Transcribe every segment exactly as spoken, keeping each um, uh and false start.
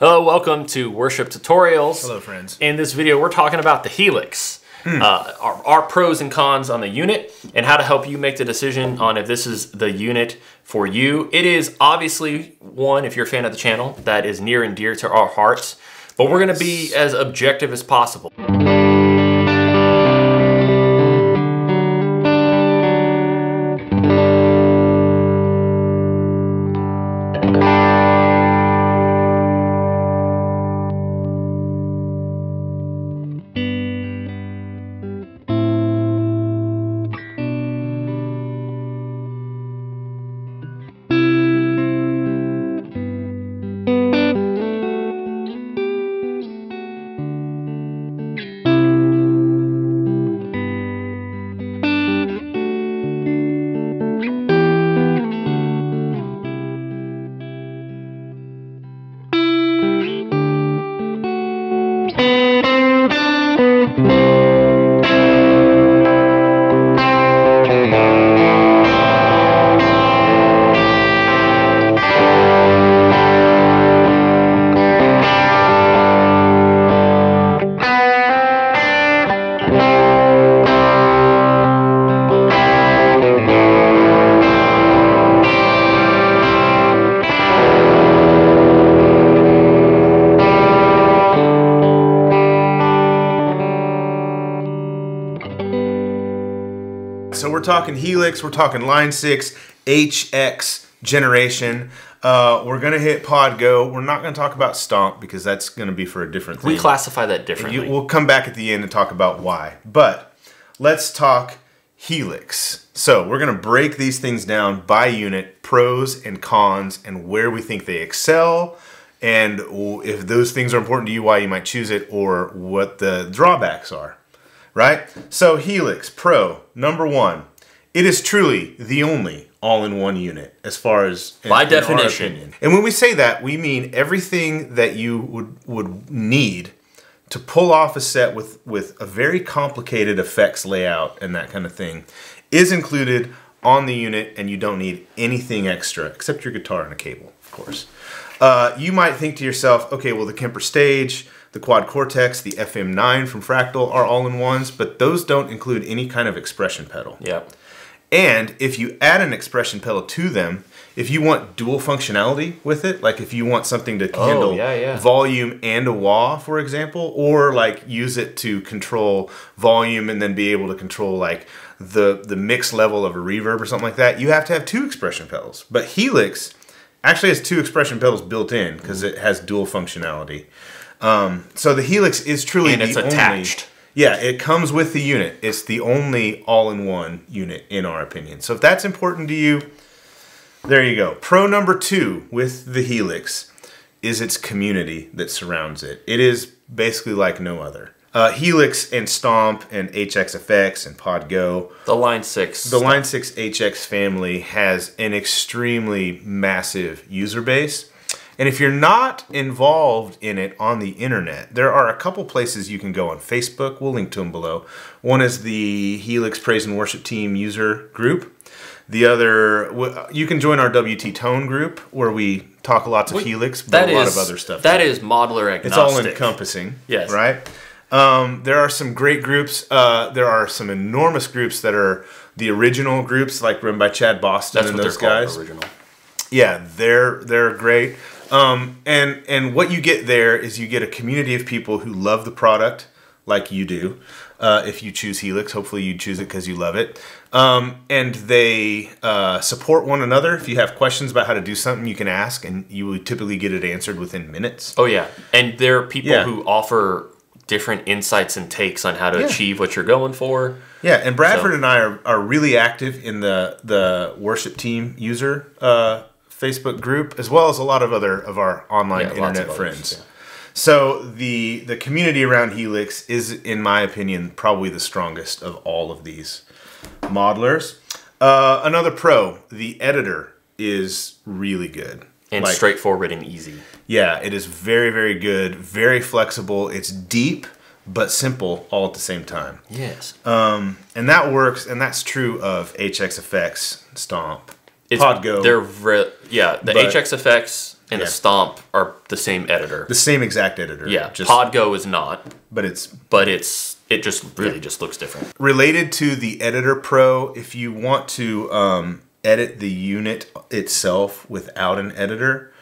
Hello, welcome to Worship Tutorials. Hello, friends. In this video, we're talking about the Helix, mm. uh, our, our pros and cons on the unit, and how to help you make the decision on if this is the unit for you. It is obviously one, if you're a fan of the channel, that is near and dear to our hearts, but we're gonna be as objective as possible. So we're talking Helix, we're talking Line six, H X generation. Uh, we're going to hit Pod Go. We're not going to talk about Stomp because that's going to be for a different thing. We classify that differently. You, we'll come back at the end and talk about why. But let's talk Helix. So we're going to break these things down by unit, pros and cons, and where we think they excel, and if those things are important to you, why you might choose it, or what the drawbacks are. Right? So Helix Pro, number one, it is truly the only all-in-one unit as far as in, by definition. And when we say that, we mean everything that you would would need to pull off a set with with a very complicated effects layout and that kind of thing is included on the unit, and you don't need anything extra except your guitar and a cable, of course. Uh, you might think to yourself, okay, well, the Kemper Stage, the Quad Cortex, the F M nine from Fractal are all-in-ones, but those don't include any kind of expression pedal. Yep. And if you add an expression pedal to them, if you want dual functionality with it, like if you want something to handle oh, yeah, yeah. volume and a wah, for example, or like use it to control volume and then be able to control like the, the mix level of a reverb or something like that, you have to have two expression pedals. But Helix actually has two expression pedals built in because it has dual functionality. Um, so the Helix is truly and it's the attached. Only, yeah, it comes with the unit. It's the only all-in-one unit in our opinion. So if that's important to you, there you go. Pro number two with the Helix is its community that surrounds it. It is basically like no other. Uh, Helix and Stomp and H X Effects and Pod Go. The Line six. The Line six H X family has an extremely massive user base. And if you're not involved in it on the internet, there are a couple places you can go on Facebook. We'll link to them below. One is the Helix Praise and Worship Team user group. The other, you can join our W T Tone group where we talk lots of we, Helix, but a lot is, of other stuff. That there. is modeler agnostic. It's all encompassing, yes. Right? Um, there are some great groups. Uh, there are some enormous groups that are the original groups, like run by Chad Boston That's and what those they're guys. Original. Yeah, they're they're great. Um, and, and what you get there is you get a community of people who love the product like you do. Uh, if you choose Helix, hopefully you choose it because you love it. Um, and they uh, support one another. If you have questions about how to do something, you can ask, and you will typically get it answered within minutes. Oh, yeah. And there are people yeah. who offer different insights and takes on how to yeah. achieve what you're going for. Yeah, and Bradford so. and I are, are really active in the, the worship team user uh Facebook group, as well as a lot of other of our online yeah, internet friends. Others, yeah. So the the community around Helix is, in my opinion, probably the strongest of all of these modelers. Uh, another pro, the editor is really good. And like, straightforward and easy. Yeah, it is very, very good, very flexible. It's deep, but simple all at the same time. Yes. Um, and that works, and that's true of H X Effects, Stomp, Pod Go. They're re yeah, the but, H X Effects, and yeah. the Stomp are the same editor. The same exact editor. Yeah, just, Podgo is not. But it's... But it's... It just really yeah. just looks different. Related to the Editor Pro, if you want to um, edit the unit itself without an editor,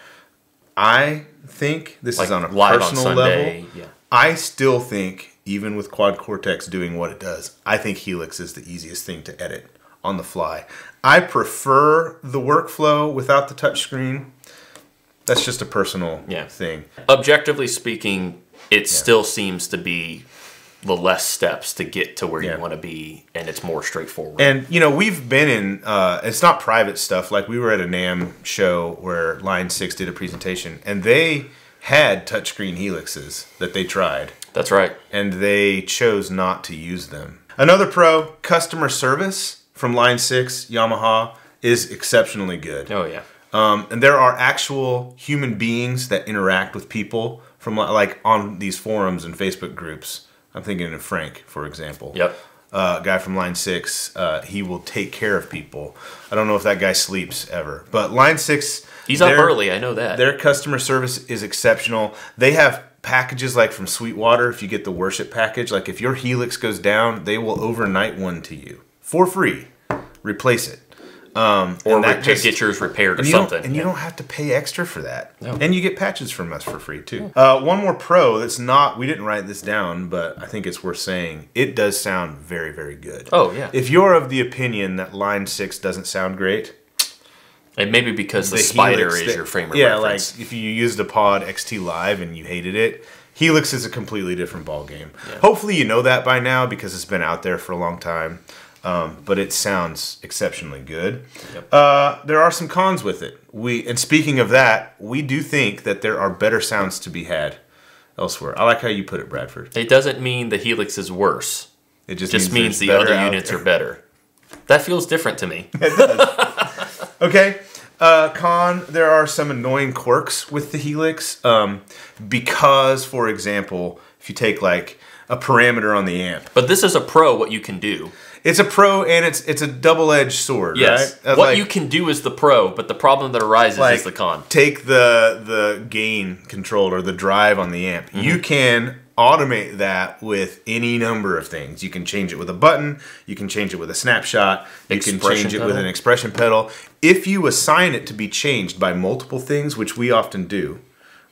I think, this like is on a live personal on level, yeah. I still think, even with Quad Cortex doing what it does, I think Helix is the easiest thing to edit on the fly. I prefer the workflow without the touchscreen. That's just a personal yeah. thing. Objectively speaking, it yeah. still seems to be the less steps to get to where yeah. you want to be, and it's more straightforward. And, you know, we've been in, uh, it's not private stuff. Like, we were at a NAMM show where Line six did a presentation, and they had touchscreen Helixes that they tried. That's right. And they chose not to use them. Another pro, customer service from Line six, Yamaha, is exceptionally good. Oh, yeah. Um, and there are actual human beings that interact with people from, like, on these forums and Facebook groups. I'm thinking of Frank, for example. Yep. Uh, guy from Line six, uh, he will take care of people. I don't know if that guy sleeps ever. But Line six... He's up early, I know that. Their customer service is exceptional. They have packages like from Sweetwater, if you get the Worship package. Like, if your Helix goes down, they will overnight one to you. For free. Replace it. Um, or that just, get yours repaired or and something. And yeah. you don't have to pay extra for that. No. And you get patches from us for free, too. Uh, one more pro that's not, we didn't write this down, but I think it's worth saying, it does sound very, very good. Oh, yeah. If you're of the opinion that Line six doesn't sound great. And maybe because the, the Spider Helix, is the, your frame of yeah, reference. Yeah, like if you used the Pod X T Live and you hated it, Helix is a completely different ballgame. Yeah. Hopefully you know that by now because it's been out there for a long time. Um, but it sounds exceptionally good. Yep. Uh, there are some cons with it. We and speaking of that, we do think that there are better sounds to be had elsewhere. I like how you put it, Bradford. It doesn't mean the Helix is worse. It just, just means, means the other units there. are better. That feels different to me. It does. Okay. Uh, con, there are some annoying quirks with the Helix. Um, because, for example, if you take like a parameter on the amp. But this is a pro what you can do. It's a pro and it's it's a double-edged sword, yes. right? What like, you can do is the pro, but the problem that arises like, is the con. Take the the gain control or the drive on the amp. Mm-hmm. You can automate that with any number of things. You can change it with a button. You can change it with a snapshot. You expression can change it pedal. with an expression pedal. If you assign it to be changed by multiple things, which we often do,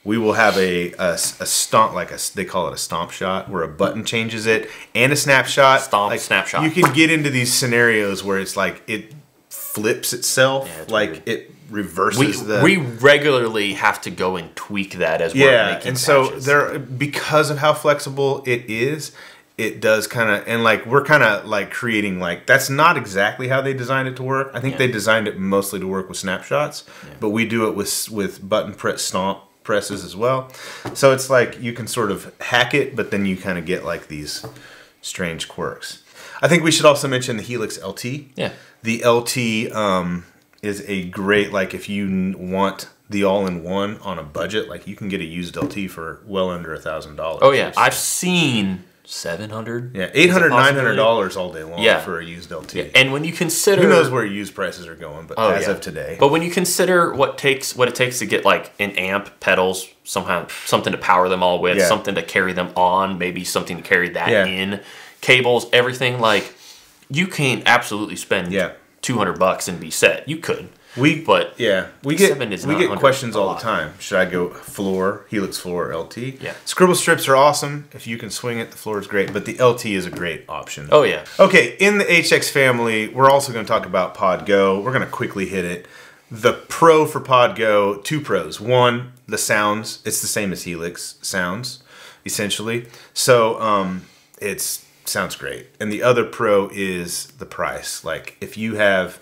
we will have a, a, a stomp, like a, they call it a stomp shot, where a button changes it, and a snapshot. Stomp, like, snapshot. You can get into these scenarios where it's like, it flips itself, yeah, like weird. it reverses we, the... We regularly have to go and tweak that as we're yeah, making and so patches. there, because of how flexible it is, it does kind of, and like, we're kind of like creating like, that's not exactly how they designed it to work. I think yeah. they designed it mostly to work with snapshots, yeah. but we do it with with button press stomp, presses as well. So it's like you can sort of hack it, but then you kind of get like these strange quirks. I think we should also mention the Helix L T. Yeah. The L T um, is a great, like if you want the all-in-one on a budget, like you can get a used L T for well under a thousand dollars. Oh yeah, I've seen seven hundred. Yeah, eight hundred, nine hundred dollars all day long yeah. for a used L T. Yeah. And when you consider, who knows where used prices are going, but oh, as yeah. of today. But when you consider what takes what it takes to get like an amp, pedals, somehow something to power them all with, yeah. something to carry them on, maybe something to carry that yeah. in, cables, everything, like you can absolutely spend yeah. two hundred bucks and be set. You could. We but yeah we get we get questions all the time. Should I go floor, Helix floor, or L T? Yeah, scribble strips are awesome if you can swing it. The floor is great, but the L T is a great option. Oh yeah. Okay, in the H X family, we're also going to talk about Podgo. We're going to quickly hit it. The pro for Podgo, two pros. One, the sounds. It's the same as Helix sounds, essentially. So um, it's sounds great. And the other pro is the price. Like if you have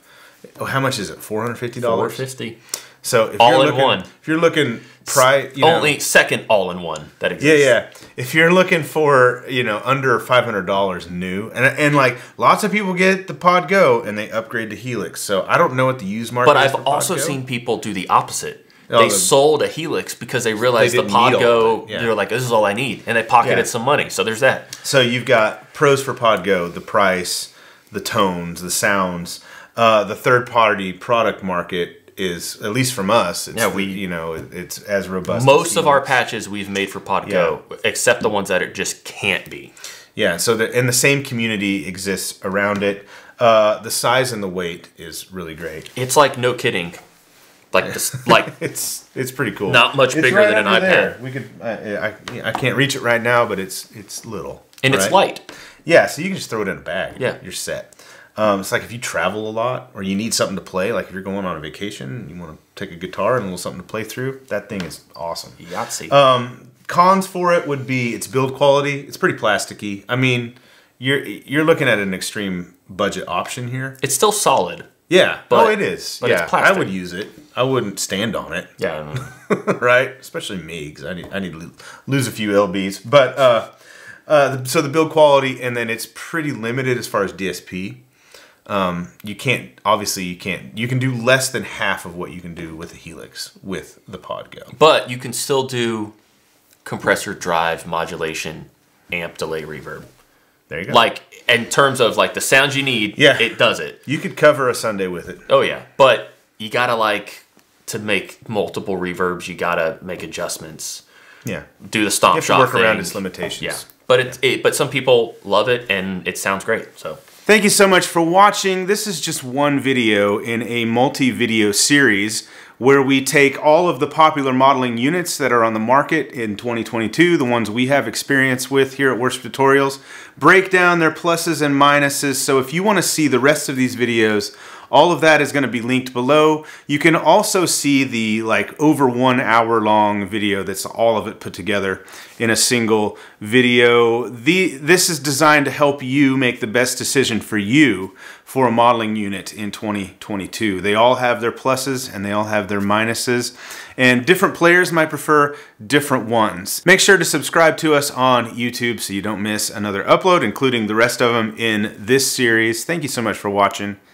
Oh, how much is it? Four hundred fifty dollars. Four fifty. So if all you're in looking, one. If you're looking, pri you only know, second all in one that exists. Yeah, yeah. If you're looking for you know under five hundred dollars new, and and like lots of people get the Podgo and they upgrade to Helix. So I don't know what the used market. But is I've for also Podgo. seen people do the opposite. Oh, they the, sold a Helix because they realized they the Podgo. Yeah. They were like, "This is all I need," and they pocketed yeah. some money. So there's that. So you've got pros for Podgo: the price, the tones, the sounds. Uh, the third-party product market is, at least from us, it's, yeah, we, you know, it's as robust. Most as of our patches we've made for Podgo, yeah. except the ones that it just can't be. Yeah, so the, and the same community exists around it. Uh, the size and the weight is really great. It's like, no kidding. Like, this, like it's it's pretty cool. Not much it's bigger right than an iPad. There. We could I, I I can't reach it right now, but it's it's little and right? it's light. Yeah, so you can just throw it in a bag. Yeah, you're set. Um, it's like if you travel a lot or you need something to play, like if you're going on a vacation, you want to take a guitar and a little something to play through. That thing is awesome. Yahtzee. Um, cons for it would be its build quality. It's pretty plasticky. I mean, you're you're looking at an extreme budget option here. It's still solid. Yeah. But, oh, it is. But yeah, it's plastic. I would use it. I wouldn't stand on it. Yeah. Right? Especially me, because I need, I need to lose a few pounds. But, uh, uh, so the build quality, and then it's pretty limited as far as D S P. Um, you can't, obviously you can't, you can do less than half of what you can do with a Helix with the Podgo. But you can still do compressor, drive, modulation, amp, delay, reverb. There you go. Like, in terms of like the sound you need, yeah. it does it. You could cover a Sunday with it. Oh yeah, but you gotta like to make multiple reverbs. You gotta make adjustments. Yeah, do the stomp shop. You have to work around its limitations. Yeah, but it, yeah. it but some people love it and it sounds great. So thank you so much for watching. This is just one video in a multi-video series where we take all of the popular modeling units that are on the market in twenty twenty-two, the ones we have experience with here at Worship Tutorials, break down their pluses and minuses. So if you want to see the rest of these videos, all of that is going to be linked below. You can also see the like over one hour long video that's all of it put together in a single video. The, this is designed to help you make the best decision for you for a modeling unit in twenty twenty-two. They all have their pluses and they all have their minuses, and different players might prefer different ones. Make sure to subscribe to us on YouTube so you don't miss another upload, including the rest of them in this series. Thank you so much for watching.